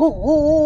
Woo woo woo.